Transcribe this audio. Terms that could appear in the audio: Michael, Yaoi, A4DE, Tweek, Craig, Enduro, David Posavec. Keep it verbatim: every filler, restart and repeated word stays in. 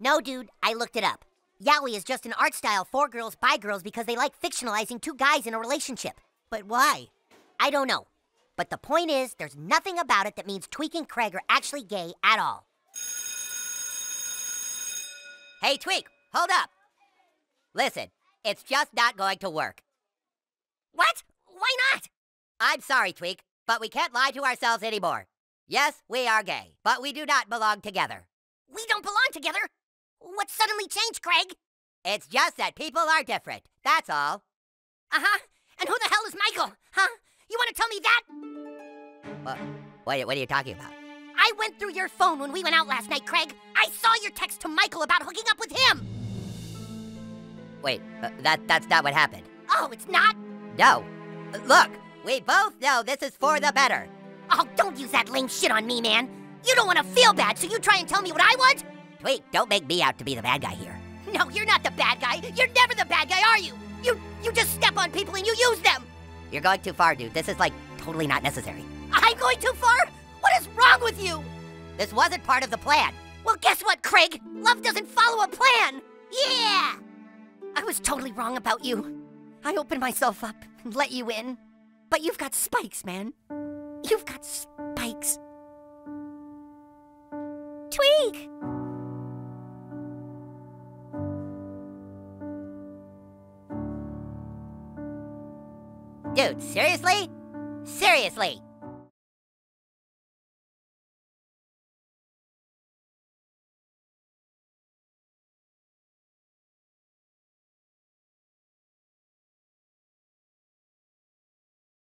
No, dude, I looked it up. Yaoi is just an art style for girls by girls because they like fictionalizing two guys in a relationship. But why? I don't know. But the point is, there's nothing about it that means Tweek and Craig are actually gay at all. Hey, Tweek, hold up. Listen, it's just not going to work. What? Why not? I'm sorry, Tweek, but we can't lie to ourselves anymore. Yes, we are gay, but we do not belong together. We don't belong together? What suddenly changed, Craig? It's just that people are different, that's all. Uh-huh. And who the hell is Michael, huh? You want to tell me that? What, what, what are you talking about? I went through your phone when we went out last night, Craig. I saw your text to Michael about hooking up with him. Wait, uh, that, that's not what happened. Oh, it's not? No. Look, we both know this is for the better. Oh, don't use that lame shit on me, man. You don't want to feel bad, so you try and tell me what I want? Tweek, don't make me out to be the bad guy here. No, you're not the bad guy. You're never the bad guy, are you? You, you just step on people and you use them. You're going too far, dude. This is, like, totally not necessary. I'm going too far? What is wrong with you? This wasn't part of the plan. Well, guess what, Craig? Love doesn't follow a plan. Yeah! I was totally wrong about you. I opened myself up and let you in. But you've got spikes, man. You've got spikes. Tweek! Dude, seriously? Seriously?